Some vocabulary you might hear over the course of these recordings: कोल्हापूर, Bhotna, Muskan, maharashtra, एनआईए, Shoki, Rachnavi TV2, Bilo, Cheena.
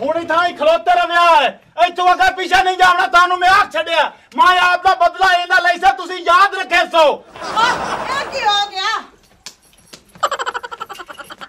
हूं था खलोते रव्या है इतों आखा पीछे नहीं जाना थानू मैं आख छड़िया मां आप दा बदला इना लई सा तुसी याद रखे सो क्या की हो गया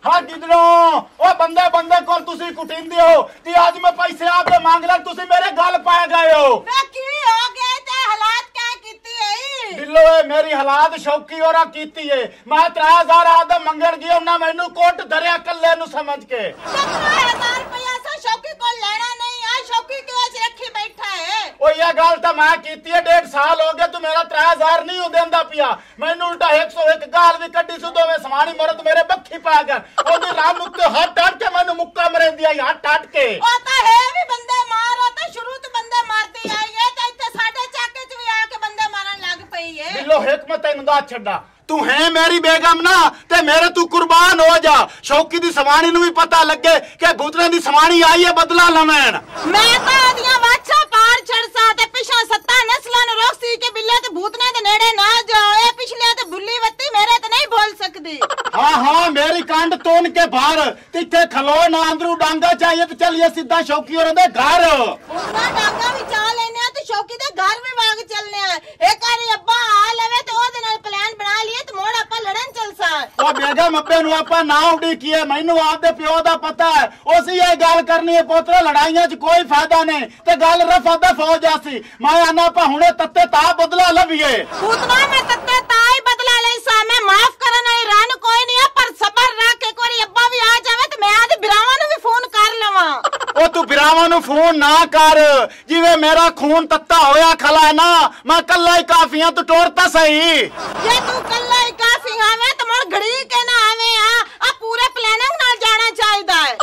हां गिदरो ओ बंदे बंदे कोल तुसी कुटिंदे हो ती आज मैं पैसे आप दे मांग लग तुसी मेरे गल पाए गए हो मैं की हो गया ते हालात क्या कीती है दिलो ए मेरी हालात शौकी औरा कीती है मैं 3000 आदा मंगण गयो ना मेनू कोट धरया कल्ले नु समझ के 7000 रुपया सा शौकी को लेना नहीं आ शौकी के आज रखी बैठा है ओ ये गल त मैं कीती है 1.5 साल हो गए तू मेरा 3000 नहीं उदेंदा पिया मेनू उल्टा 101 गाल भी कड्डी सु दोवे समानी मरत मेरे बखी पा गया ओदी राम मुक्के हाथ टाट के मेनू मुक्का मरेंदी हाथ टाट के ओ ता है भी बंदे मार होता शुरू तो बंदे मारती आई है ते इथे साडे चाके च भी आके बंदे मारन लग पई है दिलो हिकमत तैनू दा छड्डा तू है मेरी बेगम ना ते मेरे तू कुर्बान हो जा शौकी दी सवानी नु भी पता लगे के गुदरे दी सवानी आई है बदला लमैन मैं ता दिया वाछा पार छड़ सा ते पिछा सत्ता नस्लां नु रोकसी के बिल्ले ते भूतने दे नेड़े ना जाओ ए पिछले ते भुल्ली वत्ती मेरे ते नहीं बोल सकदी हां हां मेरी कांड तोन के बाहर तिथे खलो ना अंदरू डांगा चाहिए ते चलिए सीधा शौकी औरे दे घर उसना डांगा भी चा लेने ते शौकी दे घर में वांग चलने ए करी अब्बा आ लेवे ते ओ दे नाल प्लान बना लिए ते मोड़ आपा लड़न चलसा ओ बेगम अब्बे नु आपा ना उडी की है मैनू आप दे पियो दा पता है ओसी ए गल करनी है पुत्रा लड़ाइयां च कोई फायदा नहीं ते गल रफा दा फौज आसी मैं आना आपा हुने तत्ते ता बदला लविए पूतना मैं तत्ते ता ही बदला ले सा मैं माफ करन वाली रान कोई नहीं है पर सबर रख एक वारी अब्बा भी आ जावे ते मैं आदे बिरावा नु भी फोन कर लवा ओ तू बिरावा नु फोन ना कर जिवे मेरा खून तत्ता होया खला है ना मैं कल्ला ही काफियां तू टोरता सही ये तू कल्ला ही काफी हावे ते मोर घड़ी के ना आवे आ पूरे प्लानिंग नाल जाना चाहिदा है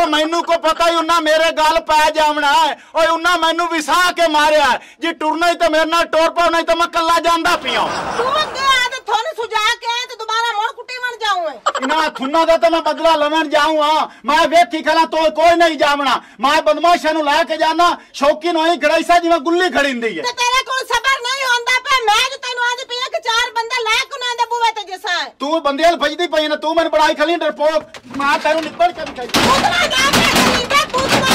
ओ मैनू को पता ही उन्ना मेरे गाल पै जावना है ओए उन्ना मैनू विसा के मारया जे टुरना ही ते मेरे नाल टोर पा नहीं ते मैं कल्ला जांदा पियो तू अगे आ ते थोन सुझा के ते दोबारा मोर कुटी बन जाऊं इना थुन्ना दा ते मैं बदला लवन जाऊं हां मैं वेखी खला तो कोई नहीं जावना मैं बदमाशा नु लेके जाना शौकी नु ही घड़ाईसा जिवें गुल्ली खड़ींदी है ते तेरे कोल सबर नहीं होंदा पे मैं जो तैनू आज पिया के चार बंदे ले कुना दे बूवे ते जसा तू बंदेल भजदी पई ना तू मन बड़ाई खली डरपोक मां तेरू निकल के दिखाई पूतना जा के बे पूतना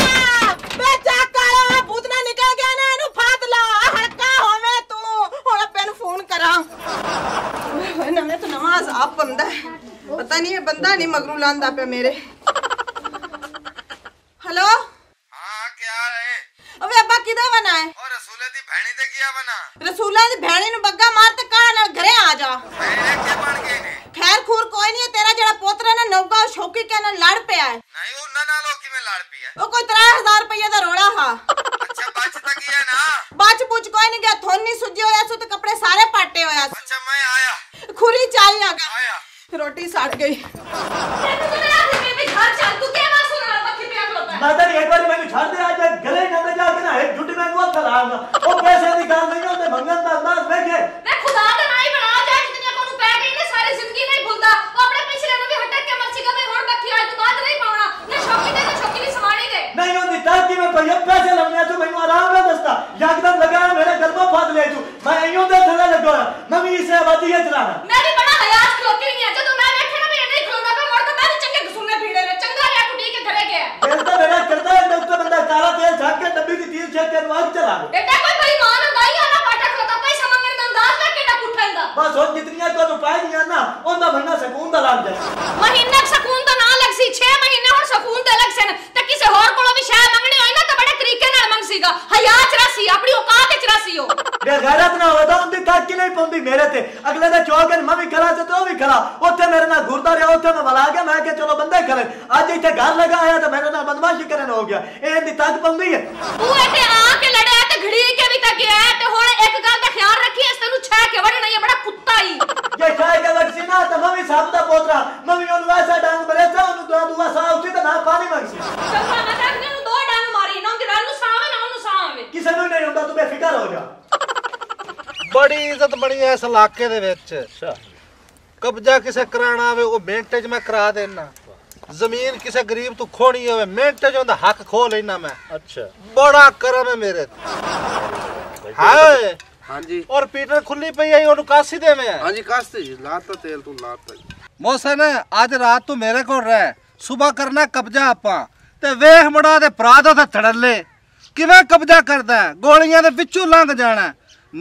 बे जा करा पूतना निकल गया ना इनु फाद ला हड़का होवे तू हुन पेन फोन करा नमे तो नमाज आप बंदा पता नहीं है बंदा नहीं मगरू लांदा पे मेरे हेलो हां क्या है अबे अब्बा किदा बना है ओ रसूले दी भैणी ते किया बना रसूला दी भैणी नु बग्गा मार ते का ना घरे आ जा मेरे के बन गए ने खैर खूर कोई नहीं है तेरा जड़ा पोतरा ना नौका शौकी के ना लड़ पे आए नहीं ओ ना ना लोकी में लड़ पी है ओ कोई 3000 रुपया दा रोड़ा हा अच्छा बच तक ही है ना बच पूछ कोई नहीं गया थोनी सुजी होया सु तो कपड़े सारे पाटे होया अच्छा मैं आया खुरी चाई आ गया रोटी साट गई तन्नू तो मेरा बेबी घर चल तू के आवाज सुन रहा मक्खी पे आग लगता मैं तेरी एक बार मैं छोड़ दे आज गले ना में जाके ना एक झुटी में वो खलाऊंगा ओ पैसे निकाल नहीं होते मंगन दा अंदाज देखे मैं खुदा का नाम ही बना जाए जितने को बैठ ही ने सारी जिंदगी नहीं भूलता अपने पिछले में भी हटक के मच्छी का मैं रोड रखी आज बात नहीं पावना ना शौकी ने शौकी ने समाणी ने नहीं होती ताकि मैं भैया पैसे लमने तो मैं आराम ना दस्ता एकदम लगाया मेरे गलबा फाद ले तू मैं यूं दे थला लगा मम्मी से आबादी है चलाना मैं भी बड़ा हयात खलोती नहीं है जो मैं बैठे ना मेरे नहीं खलोना पे मोड़ तो मैं चंगे सुनने भीड़े ने चंगा या कुटी के घरे गया बेटा मेरा करता है डॉक्टर बंदा काला तेल झाक के डब्बी की तीर चेक कर वाग चला बेटा कोई बेईमान अंदाई आना पाटा खलोता पैसा मंगने का अंदाज ना केटा कुठेंदा बस और कितनी तो उपाय नहीं आना ओंदा भरना सुकून दा लग जाए महीने का सुकून तो ना लग सी 6 महीने और सुकून तो अलग से ते किसी और कोलो भी शय मांगनी होए ना तो बड़े तरीके नाल मांग सीगा हया चरासी अपनी औकात च चरासी हो बेगैरत ना होदा उंदी ताक की नहीं पौंदी मेरे ते अगले दे चौकन मैं भी खला ते तो भी खला ओथे मेरे ना घुरदा रहा ओथे मैं वाला गया मैं के चलो बंदे करे आज इथे घर लगा आया तो मेरे ना बदमाशी करन हो गया ए दी ताक पौंदी है तू इथे आके लड़या ते घड़ी के भी तक है ते होर एक गल दा ख्याल रखी इस तनु छह के वड़ नहीं बड़ा कुत्ता ही ये छह के वड़ सी ना तो मैं भी साहब दा पोतरा मैं भी ओन वैसा डांग भरे सा ओन दो दुआ सा उठी ते ना पानी मांगसी चंगा मत रखने नु दो डांग मारी ना उन डांग नु सावे ना ओनु सावे किसे नु नहीं हुंदा तू बेफिकर हो जा बड़ी इज्जत बनी है इस इलाके दे विच अच्छा कब्जा किसे कराना होवे ओ मिनट च मैं करा देना जमीन किसे गरीब तू खोनी होवे मिनट च ओंदा हक खो लेना मैं अच्छा बड़ा करम है मेरे हाय हां जी और पीटर खुली पई है ओनु कासी देवे हां जी कासी लाता तेल तू लाता मोहसिन आज रात तू मेरे को रह सुबह करना कब्जा आपा ते वेख मुड़ा ते भरा दा ते धड़ल्ले किवें कब्जा करदा है, गोलियां दे विचों लंघ जाना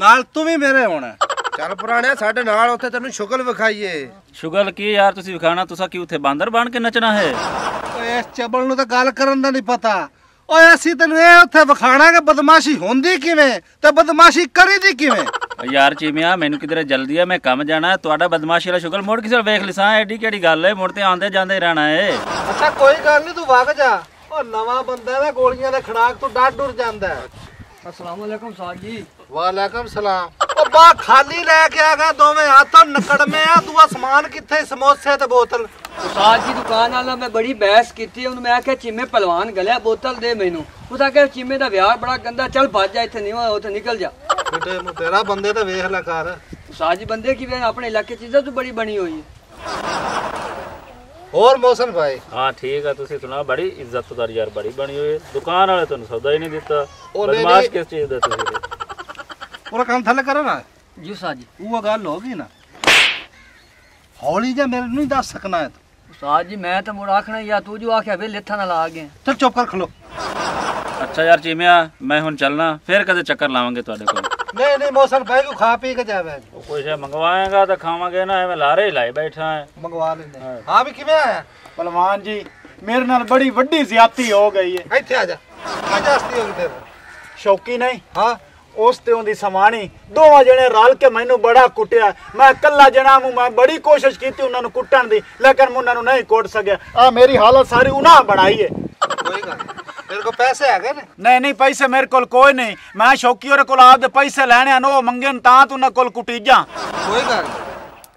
नाल तू भी मेरे होना। चल पुराणिया साडे नाल उत्थे तैनू शुगल विखाईए। शुगल की यार तुसी विखाना, तुसा की उत्थे बांदर बन के नचना है। ओए इस चबल नू तां गल करन दा नहीं पता। ओए असी तैनू ए उत्थे विखाना कि बदमाशी होंदी किवें ते बदमाशी करीदी किवें। यार चिमिया मैनू किधरे जल्दी है, मैं कम जाना है। तुहाडा बदमाशी वाला शुगल मोड़ किसे वेख लिसां, एडी केड़ी गल है, मुड़ ते आंदे जांदे रहना है। अच्छा कोई गल नहीं, तू वग जा। ओ नवा बंदा ना गोलियां दे खड़ाक तो डर डर जांदा है। अस्सलामुअलैकुम साहब जी। वालेकुम सलाम। ओ बा खाली लेके आ गया, दोवें हाथ नकड़ में आ, तू आसमान किथे समोसे ते बोतल। साहब जी दुकान वाला मैं बड़ी बहस कीती, उन मैं आखे चिम्मे पहलवान गलिया बोतल दे मैनू, उस आखे चिम्मे दा व्यवहार बड़ा गंदा, चल भज जा इथे नहीं हो ते निकल जा। बेटे मु तेरा बंदे ते देख ला कर। साहब जी बंदे की वे अपने इलाके चीजा तो बड़ी बनी हुई है। और मौसम भाई? हाँ ठीक है, तुसी सुना बड़ी इज्जतदार यार बड़ी बनी हुई है, दुकान वाले तो सौदा ही नहीं देता। बदमाश किस चीज दा तुसी पूरा काम थले करो ना जी। साहब जी वो गल हो गई ना, हौली जा, मेरे नहीं दस सकना है। साहब जी मैं तो मुड़ आखना या तू जो आखया वे लेथा ना ला गए। चल चुप कर खलो। अच्छा यार चीमिया मैं हुन चलना, फिर कदे चक्कर लावांगे तुहाडे कोल। नहीं नहीं मौसम भाई को खा पी के जावे, कुछ मंगवाएगा तो खावांगे ना, एवें लारे ही लाए बैठा है। मंगवा लेंगे। हां भी किवें आया पहलवान जी? मेरे नाल बड़ी वड्डी ज्यादती हो गई है। इथे आ जा। की ज्यादती हो गई तेरे? शौकी नहीं। हां उस ते उंदी समानी दोवां जने रल के मैनू बड़ा कुटिया, मैं कल्ला जना मु, मैं बड़ी कोशिश कीती उन्हां नु कुटण दी, लेकिन उन्हां नु नहीं कुट सकिया। आ मेरी हालत सारी उन्हां बनाई है। कोई गल तेरे को पैसे है ना? नहीं नहीं पैसे मेरे कोल कोई नहीं, मैं शौकी और कोल आप दे पैसे लेने नो मंगन ता तू ना कोल कुटीजा। कोई गल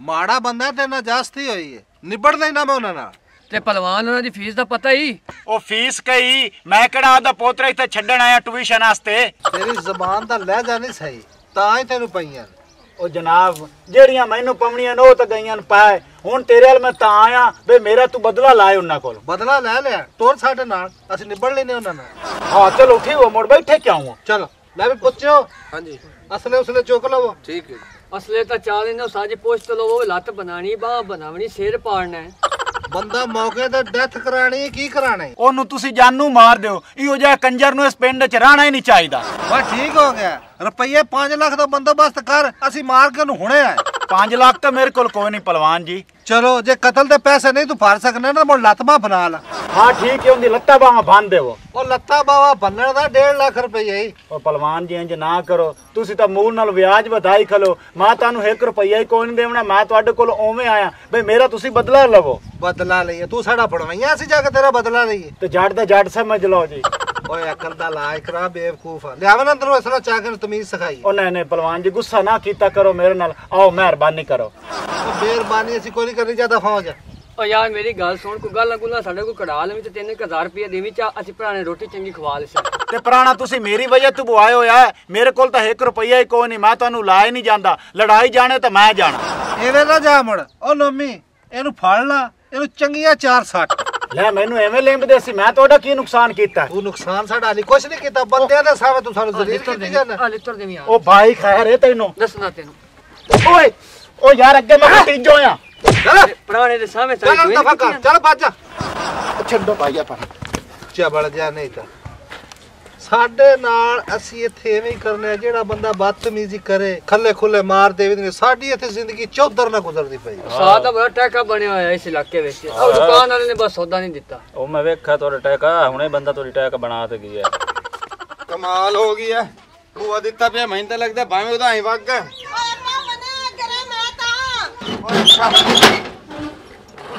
माड़ा बंदा ते ना जास्ती होई है, निबड़दा ही ना मैं उना ना। ते पहलवान उना दी फीस दा पता ही? ओ फीस कई, मैं केड़ा आदा पोतरा इथे छड्डन आया ट्यूशन वास्ते। तेरी जुबान दा लहजा नहीं सही, तां ही तैनू पईयां। ओ जनाब जेड़ियां मैनू पवणियां नो ते गईयां पाए, हुन तेरे हाल मैं तां आया वे मेरा तू बदला लाए उन्ना कोल। बदला ले ले तोर साडे नाल, असि निबड़ लेने उन्ना नाल। हां चलो उठी हो मोड़ बैठे क्यों हो। चलो मैं भी पुछियो। हां जी असले उसले चोक लवो। ठीक है असले ता चाल इनो साजे पोस्ट लवो, लत बनानी, बाह बनावनी, सिर पाड़ना है। बंदा मौके दा डेथ करानी की कराना है, ओनु तुसी जानू मार दियो। इहो जा कंजर नु इस पिंड च रहना ही नहीं चाहिदा। बस ठीक हो गया, रुपये 5 लाख का बंदोबस्त कर, असि मार के उनु हुणे आए। 5 लाख तो मेरे कोल कोई नहीं पहलवान जी। चलो जे कतल दे पैसे नहीं तू फार सकना ना, मोर लत्त बाह बना ला। हां ठीक है उंदी लत्ता बाह बांध देवो। ओ लत्ता बाह बनन दा 1.5 लाख रुपया ही। ओ पहलवान जी इंज ना करो, तुसी ता मूल नाल ब्याज वधाई खलो। मैं तानू 1 रुपया ही कोई नहीं देवना, मैं तुहाडे कोल ओवें आया भई मेरा तुसी बदला लवो। बदला लईए तू साडा फड़वाईया, असि जाके तेरा बदला लईए। ते जट दा जट समझ लो जी। ओए अकल दा लाज करा बेवकूफा, लियावे ना अंदरों असला चाकर तमीज सिखाई। ओ नहीं नहीं पहलवान जी गुस्सा ना कीता करो मेरे नाल, आओ मेहरबानी करो। मेहरबानी ऐसी कोई नहीं करनी ज्यादा फौज। ओ यार मेरी गल सुन, को गल्ला गुल्ला साडे को कड़ा ले ते 3000 रुपया देवी चा, असि पुराने रोटी चंगी खवा लेसा। ते पुराना तुसी मेरी वजह तू बुआयो या, मेरे कोल ता 1 रुपया ही कोई नहीं, मैं तानू लाए नहीं जांदा। लड़ाई जाने ते मैं जाना। एवे ना जा मुड़। ओ लोमी एनु फाड़ ला, एनु चंगिया 460 ਲੈ ਮੈਨੂੰ ਐਵੇਂ ਲੇਂਬਦੇ ਸੀ, ਮੈਂ ਤੁਹਾਡਾ ਕੀ ਨੁਕਸਾਨ ਕੀਤਾ? ਤੂੰ ਨੁਕਸਾਨ ਸਾਡਾ ਨਹੀਂ ਕੁਛ ਨਹੀਂ ਕੀਤਾ, ਬੰਦਿਆਂ ਦਾ ਸਾਵਾ ਤੂੰ ਸਾਨੂੰ ਜ਼ਲੀਲ ਕੀਤੀ ਜਾਂਦਾ। ਆ ਲਿੱਤਰ ਦੇਵੀਂ ਆ। ਉਹ ਭਾਈ ਖੈਰ ਹੈ ਤੈਨੂੰ ਦੱਸਣਾ ਤੈਨੂੰ। ਓਏ ਓ ਯਾਰ ਅੱਗੇ ਮੈਂ ਟਿੰਜੋ ਆ। ਚੱਲ ਪੁਰਾਣੇ ਦੇ ਸਾਹਮਣੇ ਚੱਲ ਚੱਲ ਭੱਜ ਜਾ। ਛੱਡੋ ਭਾਈ ਆਪਾਂ ਚਬੜ ਜਾ, ਨਹੀਂ ਤਾਂ ਸਾਡੇ ਨਾਲ ਅਸੀਂ ਇੱਥੇ ਐਵੇਂ ਹੀ ਕਰਨਾ। ਜਿਹੜਾ ਬੰਦਾ ਬਦਤਮੀਜ਼ੀ ਕਰੇ ਖੱਲੇ ਖੁੱਲੇ ਮਾਰ ਦੇਵੇ ਤੇ ਸਾਡੀ ਇੱਥੇ ਜ਼ਿੰਦਗੀ ਚੌਧਰ ਨਾ ਗੁਜ਼ਰਦੀ ਪਈ। ਸਾਹ ਦਾ ਬੜਾ ਟੈਕਾ ਬਣਿਆ ਹੋਇਆ ਇਸ ਇਲਾਕੇ ਵਿੱਚ, ਉਹ ਦੁਕਾਨ ਵਾਲੇ ਨੇ ਬਸ ਸੌਦਾ ਨਹੀਂ ਦਿੱਤਾ। ਉਹ ਮੈਂ ਵੇਖਿਆ ਤੁਹਾਡਾ ਟੈਕਾ, ਹੁਣੇ ਬੰਦਾ ਤੁਹਾਡੀ ਟੈਕ ਬਣਾ ਤੇ ਗਿਆ। ਕਮਾਲ ਹੋ ਗਈ ਐ, ਬੂਆ ਦਿੱਤਾ ਪਿਆ ਮੈਨੂੰ ਤਾਂ ਲੱਗਦਾ ਭਾਵੇਂ ਉਹਦਾ ਐਂ ਵਗ ਗਿਆ।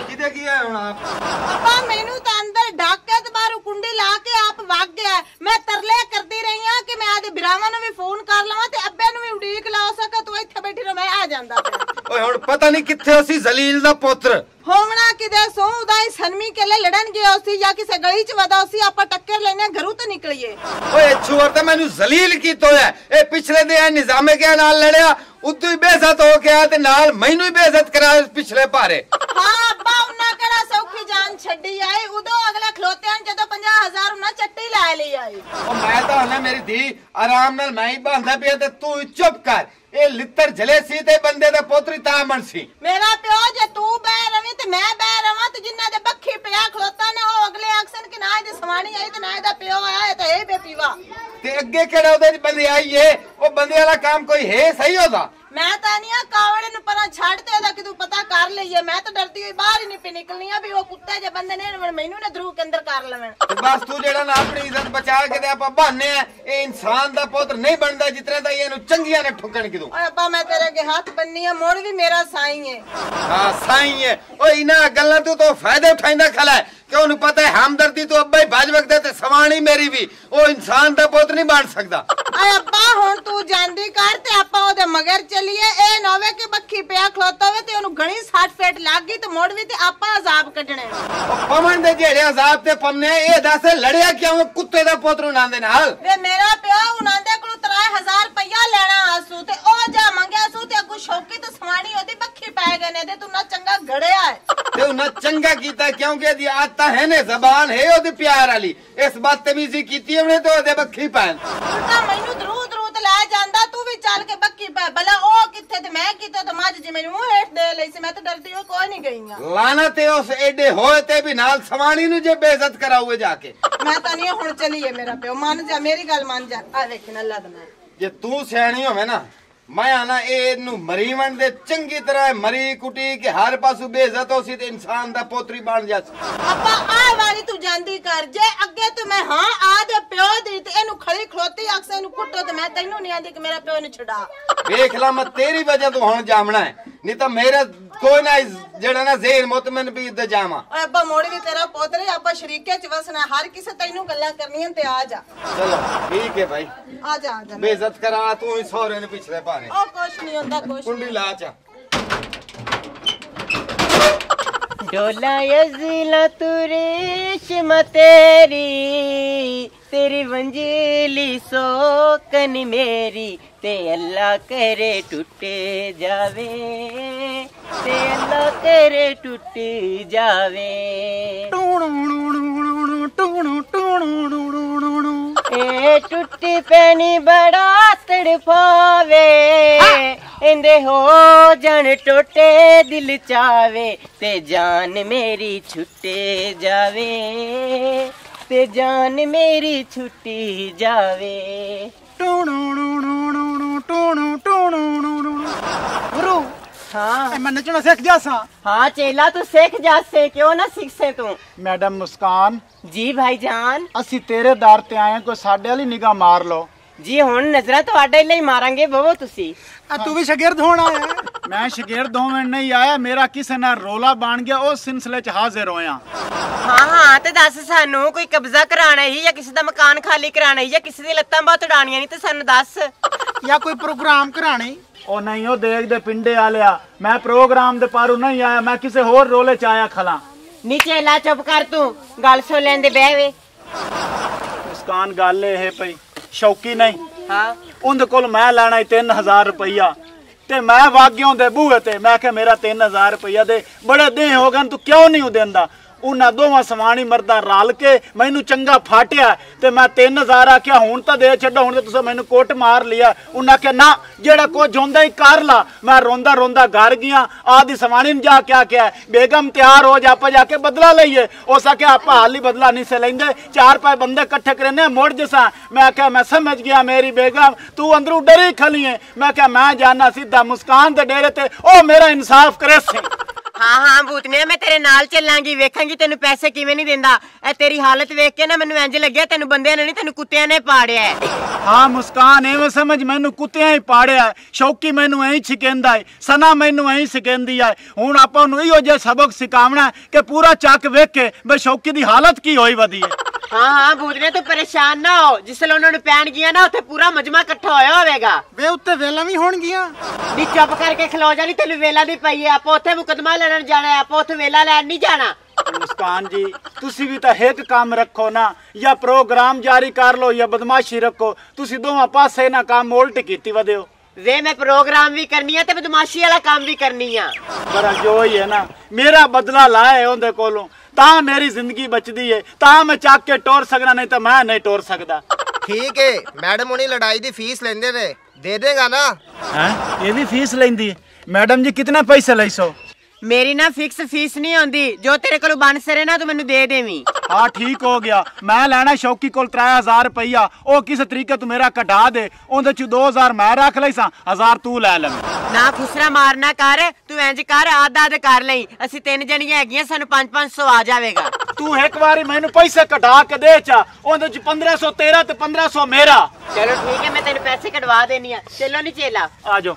ਕਿਤੇ ਕੀ ਹੈ ਹੁਣ ਆਪਾਂ ਮੈਨੂੰ ਤਾਂ ਅੰਦਰ ਡੱਕ ਕੇ ਤੇ ਬਾਹਰੋਂ ਕੁੰਡੀ ਲਾ ਕੇ ਆਪ ਵਗ ਗਿਆ। ਮੈਂ ਤਰਲੇ ਕਰਦੀ ਰਹੀ ਆ ਕਿ ਮੈਂ ਆਦੇ ਬਿਰਾਵਾਂ ਨੂੰ ਵੀ ਫੋਨ ਕਰ ਲਵਾਂ ਤੇ ਅੱਬੇ ਨੂੰ ਵੀ ਉਡੀਕ ਲਾਉ ਸਕਾਂ, ਤੂੰ ਇੱਥੇ ਬੈਠੀ ਰੋ ਮੈਂ ਆ ਜਾਂਦਾ। ਓਏ ਹੁਣ ਪਤਾ ਨਹੀਂ ਕਿੱਥੇ ਅਸੀਂ ਜ਼ਲੀਲ ਦਾ ਪੁੱਤਰ ਹੋਵਣਾ, ਕਿਦੇ ਸੋ ਉਦਾਈ ਸਨਮੀ ਕੇਲੇ ਲੜਨ ਗਏ ਉਸੀ ਜਾਂ ਕਿਸੇ ਗਲੀ ਚ ਵਦਾ ਉਸੀ, ਆਪਾਂ ਟੱਕਰ ਲੈਨੇ ਘਰੋਂ ਤੇ ਨਿਕਲੀਏ। ਓਏ ਛੋਰ ਤਾਂ ਮੈਨੂੰ ਜ਼ਲੀਲ ਕੀਤਾ ਹੋਇਆ, ਇਹ ਪਿਛਲੇ ਦੇ ਆ ਨਿਜ਼ਾਮੇ ਕੇ ਨਾਲ ਲੜਿਆ, ਉਦੋਂ ਹੀ ਬੇਇੱਜ਼ਤ ਹੋ ਗਿਆ ਤੇ ਨਾਲ ਮੈਨੂੰ ਹੀ ਬੇਇੱਜ਼ਤ ਕਰਾਇਆ ਪਿਛਲੇ ਭਾਰੇ। ਹਾਂ ਅੱਬਾ ਉਹਨਾਂ ਕਿਹੜਾ ਸੌਖੀ ਜਾਨ ਛੱਡੀ ਆਏ, ਉਦੋਂ ਅਗਲਾ ਖਲੋਤਿਆਂ ਜਦੋਂ 50000 ਉਹਨਾਂ ਚੱਟੀ ਲੈ ਲਈ ਆਏ। ਉਹ ਮੈਂ ਤਾਂ ਹਣਾ ਮੇਰੀ ਧੀ ਆਰਾਮ ਨਾਲ ਮੈਂ ਹੀ ਬੰਦਾ ਪਿਆ ਤੇ ਤੂੰ ਚੁੱਪ ਕਰ। ए लित्तर झले सी ते बंदे दे पोतरी तामण सी। मेरा प्यो जे तू बह रवी ते मैं बह रवा ते जिन्ना दे बखी पिया खलोता ने ओ अगले एक्शन के नाय दे सवाणी आई ते नाय दा प्यो आया ते ए बेपीवा ते अगे केड़ा ओदे बंदे आई है ओ बंदे वाला काम कोई है सही होदा। मैं तानिया कावड़े नु परा छाड़ ते ओदा कि तू पता कर लईए। मैं तो डरती हुई बाहर ही नहीं पे निकलनी है भी ओ कुत्ते जे बंदे ने मेनू ने धरू के अंदर कर लवेन। बस तू जेड़ा ना अपनी इज्जत बचा के दे आपा बहाने ए इंसान दा पुत्र नहीं बनदा जितने दा इनु चंगियां ने ठुकण। अब्बा मैं तेरे के हाथ बन्नी है मोड़ भी मेरा साईं है। हां साईं है ओ इना गल्ला तू तो फायदा उठाइंदा खला है क्यों न पता है हमदर्दी तो अब्बा ही भाज वखदे ते सवाणी मेरी भी ओ इंसान दा पोत नहीं बन सकदा। अरे अब्बा हुन तू जानदी कर ते आपा ओदे मगर चलिए ए नोवे के बखी पिया खलोता होवे ते ओनु घणी साठ फेट लाग गई ते मोड़ भी ते आपा अजाब कढणे। पमन दे जेड़े अजाब ते पमने ए दस लड़या क्यों कुत्ते दा पोतरू नांदे नाल वे मेरा पियो उनांदे कोलो 3000 रुपया लेना आसू ते ओ जा मंगया आसू ते अगु शौकी ते सवाणी ओदी बखी पाए गने ते तू ना चंगा घड़या है ते ना चंगा कीता क्योंकि दी आज है ने जबान है ओदी प्यार वाली इस बात ते बीजी कीती हमने तो ओदे बखी पाए ता मैनू दरू दरू ते ले जांदा तू भी चल के बखी पाए भला ओ किथे ते मैं कीतो तो माज जी मेनू हेट दे लई से मैं तो डरती हो कोई नहीं गईया लानत है उस एडे होए ते भी नाल सवाणी नु जे बेइज्जत कराओए जाके। मैं तानी हुन चलीए मेरा प्यो मान जा मेरी गल मान जा आ देखन अल्लाह दा जे तू सियाणी होवे ना मैं आना एनु मरीवन दे चंगी तरह मरी कुटी के हर पासू बेइज्जत होसी ते इंसान दा पोतरी बन जासी। अब्बा आ वाली तू जानदी कर जे अगे तू मैं हां आ दे प्यो दी ते एनु खड़ी खलोती अक्स एनु कुट्टो ते मैं तैनू नहीं आंदी कि मेरा प्यो ने छड़ा देख ला मैं तेरी वजह तो हुन जामना है नहीं तो मेरा कोई ना जेड़ा ना ज़हर मुतमन भी इधर जामा। ओए अब्बा मोड़ी भी तेरा पोतरे आपा शरीके च वसना हर किसे तैनू गल्ला करनी है ते आ जा। चलो ठीक है भाई आ जा बेइज्जत करा तू ही सौरे ने पिछले पारे ओ कुछ नहीं होता कुछ कुंडी ला जा डोला यज़ला तुरेशम तेरी तेरी वंजीली सोकन मेरी ते अल्लाह करे टूटे जावे ते अल्लाह करे टूटे जावे ए टूटी पैनी बड़ा तड़पावे इंदे हो जन टूटे दिल चावे ते जान मेरी छुटे जावे ते जान मेरी छुट्टी जावे गुरु हाँ मैं नचना सीख जा सा। हाँ चेला तू सीख जा से क्यों ना सीख से तू। मैडम मुस्कान जी भाई जान असी तेरे दार ते आए कोई साडे वाली निगाह मार लो जी हुण नजरा तो आडे ले मारांगे बवो तुसी तू भी शागिर्द होना है। मैं शागिर्द होवे नहीं आया मेरा किसे ना रोला बन गया उस सिलसिले च हाजिर होया। हां हां ते दस सानू कोई कब्जा कराना ही या किसी दा मकान खाली कराना ही या किसी दी लत्तां बात उड़ाणियां नहीं ते सानू दस या कोई प्रोग्राम कराने ओ नहीं ओ देख दे पिंडे आलिया मैं प्रोग्राम दे पारू नहीं आया मैं किसे होर रोले च आया खला नीचे ला चुप कर तू गल सो लेन दे बहवे मुस्कान गल ए है पई शौकी नहीं हां उंदे कोल मैं लाना 3000 रुपया ते मैं वाग्यों दे बूहे ते मैं के मेरा 3000 रुपया दे बड़े दे हो गन तू क्यों नहीं देंदा उन्हां दोवां सवाणी मर्दा रल के मैनू चंगा फाटिया ते मैं 3000 आख्या हुण तां दे छड्डो हुण तुसें मैनू कोट मार लिया उन्हां के ना जेड़ा कुछ होंदा ही कर ला। मैं रोंदा रोंदा घर गया आधी सवाणी नूं जा क्या क्या बेगम तैयार हो जा आपां जाके बदला लईए उस आख्या आपां हाली बदला नहीं से लैंदे चार पांच बंदे इकट्ठे करने मुड़ जसा मैं आख्या मैं समझ गया मेरी बेगम तू अंदरों डरी खली है मैं आख्या मैं जाना सीधा मुस्कान दे डेरे ते ओ मेरा इंसाफ करे सी। हाँ हाँ भूतने मैं तेरे नाल चलांगी वेखांगी तेन पैसे किवें नहीं देंदा ए तेरी हालत वेख के ना मैनू इंज लग्या तेन बंदे ने नहीं तेन कुत्तियां ने पाड़िया है। हाँ मुस्कान एवं समझ मैनू कुत्तियां ही पाड़िया है शौकी मैनू ऐ सिकेंदा है सना मैनू ऐ सिकेंदी है हुण आपां नूं इहो जिहा सबक सिखावना है कि पूरा चक वेख के बे शौकी दी हालत की होई वदी है। हाँ हाँ भूतने तू परेशान ना हो जिसले उन्होंने पैन गया ना उत्थे पूरा मजमा इकट्ठा होया होवेगा वे उत्ते वेला भी होणगियां नी चुप करके खलो जा नी तेनू वेला दी पई है आपां उत्थे मुकदमा लड़न जाना है आपां उत्थे वेला लैण नहीं जाना। मुस्कान जी तुसी भी तो एक काम रखो ना या प्रोग्राम जारी कर लो या बदमाशी रखो तुसी दोवां पासे ना काम उल्ट कीती वदेओ वे मैं प्रोग्राम भी करनी है ते बदमाशी वाला काम भी करनी है पर जो ही है ना मेरा बदला लाए उनदे कोलों ता मेरी जिंदगी बचदी है ता मैं चाक के टोर सकना नहीं तो मैं नहीं टोर सकदा। ठीक है मैडम उन्हें लड़ाई दी फीस लेंदे ने दे देगा ना। हां ये भी फीस लेंदी मैडम जी कितना पैसा लई सो? मेरी ना फिक्स फीस नहीं आंदी जो तेरे कोल बन सरे ना तू मेनू दे देवी। हां ठीक हो गया मैं लेना शौकी कोल 3000 रुपया ओ किस तरीके तू मेरा कटा दे ओंदे च 2000 मैं रख लई सा 1000 तू ले ले। ना खुसरा मारना कर तू इंज कर आधा आधा कर ले असि तीन जणियां हैगियां सानू 500 आ जावेगा। तू एक बारी मेनू पैसे कटा के दे चा ओंदे च 1500 तेरा ते 1500 मेरा। चलो ठीक है मैं तेरे पैसे कटवा देनी है चलो नी चेला आ जाओ।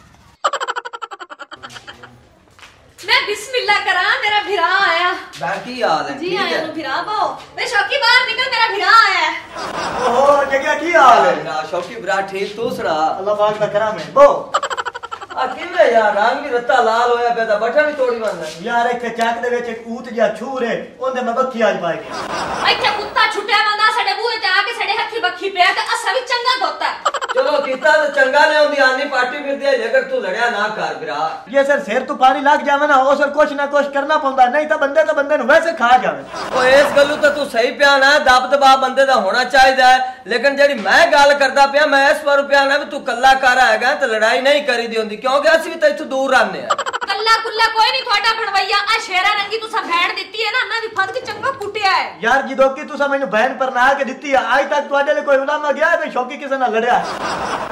मैं बिस्मिल्लाह करा मेरा भिरा आया। बैठी याद है जी आया नु भिरा बाओ मैं शौकी बाहर निकल मेरा भिरा आया। ओहो क्या की हाल है ना शौकी भिरा ठीक तू सुना? अल्लाह पाक दा करम है बो आ किले यार रंग भी रत्ता लाल होया पे दा बठा भी तोड़ी बंदा यार एक चक दे विच एक ऊत जा छूर है ओंदे मैं बखी आज पाई गई इथे कुत्ता छुट्या बंदा साडे बूहे ते आके साडे हथी बखी पे ते असा भी चंगा धोता है। चलो किता तो चंगा ने होंदी आनी पार्टी फिरदी है लेकिन तू लड़या ना कर बिरा ये सर सिर तो पानी लग जावे ना ओ सर कुछ ना कुछ करना पौंदा नहीं तो बंदे तो बंदे नु वैसे खा जावे। ओ इस गल्लू तो तू सही पिया ना दब दबा बंदे दा होना चाहिदा है लेकिन जेडी मैं गल करदा पिया मैं इस पर पिया ना तू कल्ला कर आएगा तो लड़ाई नहीं करी दी होंदी क्योंकि असि भी तो इथों दूर रहने हैं। कल्ला कुल्ला कोई नहीं थोड़ा भणवैया आ शेरा रंगी तू सा भैण दित्ती है ना ना भी फद के चंगा कुटिया है यार जी दोकी तू सा मैनू बहन पर ना के दित्ती है आज तक तोडे ले कोई उलामा गया है शौकी किसे ना लड़या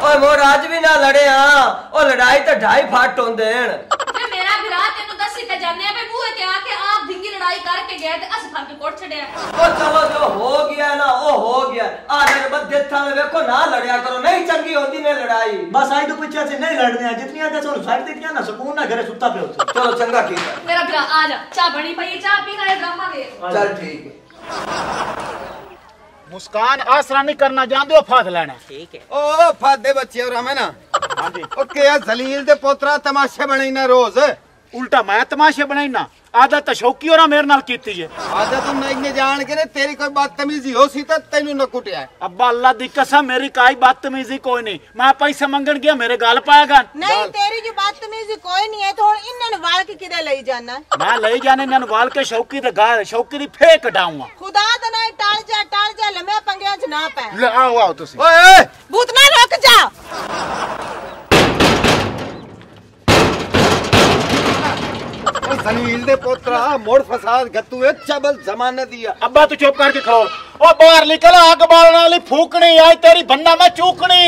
और मोर आज भी ना लड़े हां और लड़ाई तो ढाई फाट होंदे हैं। मैं मेरा भरा तेनु दसी ते जाने आ बे बूहे ते आके आप ढिंगी लड़ाई करके गए ते अस फक कोट छड़े और चलो जो हो गया ना ओ हो गया आ मेरे बद्दे थाने देखो ना लड़या करो नहीं चंगी होती ने लड़ाई बस आज तो पीछे से नहीं लड़ने जितनी का सोन साइड देतियां ना सुकून ना घरे सुत्ता पे हो। चलो चंगा की मेरा भरा आ जा चाय बनी पई है चाय पीना है ड्रामा वे चल ठीक है। मुस्कान आसरा नहीं करना जानते हो फाद लेना ठीक है ओ फाद दे बच्चे और हमें ना हां जी ओ के जलील दे पोतरा तमाशे बनाईना रोज उल्टा मैं तमाशे बनाईना आधा तो शौकी और मेरे नाल कीती है आधा तो नहीं ने जान के ने तेरी कोई बदतमीजी हो सी त तैनू न कुटिया अब्बा अल्लाह दी कसम मेरी काई बदतमीजी कोई नहीं मैं पैसे मंगण गया मेरे गाल पाएगा नहीं तेरी जो बदतमीजी कोई नहीं है तो हुन इनन वाल के किदे लई जाना मैं लई जाने इनन वाल के शौकी दे गाल शौकी दी फेक डाऊंगा खुदा दा ना टाल जा लम्या पंगिया च ना पै ले आओ आओ तुसी ओए भूत ना रुक जा जलील दे पोतरा मोड़ फसाद गत्तू है चबल जमाने दिया अब्बा तू चुप करके खड़ो ओ बाहर निकल आग बालन वाली फूकनी आज तेरी भन्ना मैं चूकनी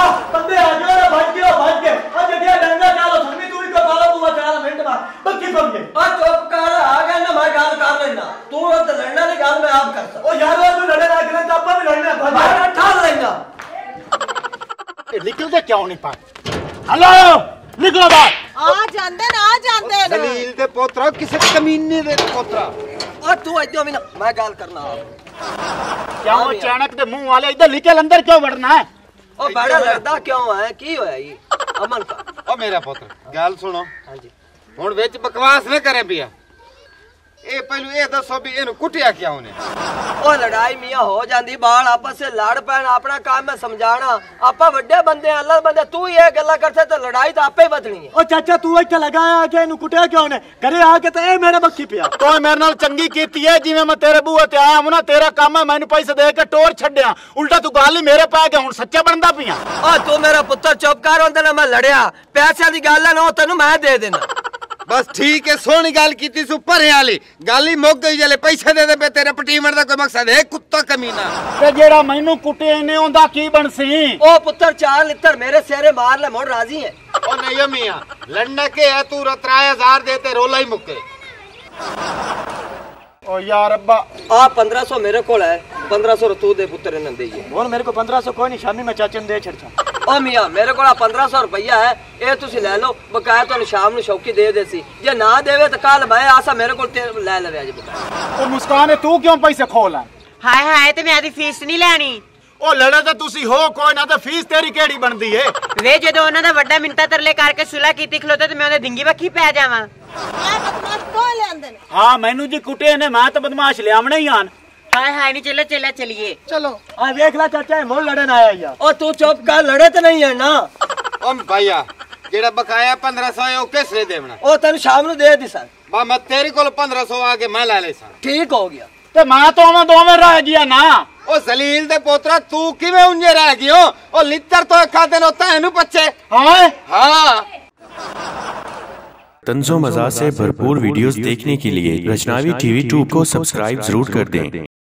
आ बंदे आ गए रे भाग गए आ जगिया डंगा डालो धम्मी तू ही को डालो तू बचाला मिनट बाद बक्की बन गए आ चुप कर आ गए ना मैं गाल कर लेना तू और लड़ना नहीं गाल मैं आप करता ओ यार तू लड़े ना अगले चप्पा भी लड़ना भाग ठाल लेना निकल दे क्यों नहीं पाए हेलो निकलो बाहर आ जांदे ना जलील दे पोतरा किसे कमीने दे पोतरा और तू इधर मैं गाल करना क्या वो चाणक दे मुंह वाले इधर लिके अंदर क्यों वड़ना है ओ बड़ा लड़दा क्यों है की होया ये अमन का ओ मेरा पोतरा गाल सुनो हां जी हुन विच बकवास ना करे पिया ए पहलू ए दसो भी इनु कुटिया क्यों ने ओ लड़ाई मियां हो जांदी बाल आपस से लड़ पैण अपना काम में समझाना आपा बड़े बंदे अल्लाह बंदे तू ये गल्ला करसे तो लड़ाई तो आपे ही बदनी है ओ चाचा तू इथे लगाया आके इनु कुटिया क्यों ने घरे आके तो ए मेरा बक्की पिया तो मेरे नाल चंगी कीती है जिवें मैं तेरे बूहे ते आया हूं ना तेरा काम है मैनू पैसे दे के टोर छड्या उल्टा तू गाल ही मेरे पै गया हुन सच्चा बनदा पिया ओ तू मेरा पुत्र चुप कर ओंदे ना मैं लड़या पैसे दी गल है ना तन्नू मैं दे देना बस ठीक है सोनी गाल कीती सु परे वाली गाली मोक गई जले पैसे दे दे पे तेरे पटीमण दा कोई मकसद है कुत्ता कमीना ते जेड़ा मैनू कुटे ने ओंदा की बनसी ओ पुत्र चार लितर मेरे सेरे मार ले मोड़ राजी है ओ नहीं मियां लड़ना के है तू रतरा 1000 दे ते रोला ही मुके ओ यार अब्बा आ 1500 मेरे कोल है 1500 तू दे पुत्र ने दे बोल मेरे को 1500 कोई नहीं शामी में चाचन दे छड़छा ओ मियां मेरे को 1500 रुपया है ये तुसी ले लो बकाया तो शाम नु शौकी दे देसी जे ना देवे तो कल मैं आसा मेरे को ले लेवे आज बकाया। ओ मुस्कान तू क्यों पैसे खोला हाय हाय ते मैं आदी फीस नहीं लेनी ओ लड़ा तो तुसी हो कोई ना तो फीस तेरी केड़ी बनदी है वे जदों ओना दा वड्डा मिनता तरले करके सुला कीती खलोता ते मैं ओने डिंगी बखी पै जावां आ बदमाश को ले अंदर हां मैनू जी कुटे ने मैं तो बदमाश ले आवणे ही आन हाय हाय नहीं चलो चला चलिए चलो आ देख ला चाचा मोर लड़न आया यार ओ तू चुप का लड़े तो नहीं है ना ओ भैया जेड़ा बकाया 1500 है ओ किसने देना ओ तनु शाम नु दे दे सर बा मैं तेरे को 1500 आके मैं ले ले सर ठीक हो गया ते मां तो मैं दोवें रह गया ना ओ जलील दे पोतरा तू किवें उंजे रह गयो ओ लित्तर तो खादे नो तैनू पछे हां हां। तंजो मजाक से भरपूर वीडियोस देखने के लिए रचनावी टीवी 2 को सब्सक्राइब जरूर कर दें।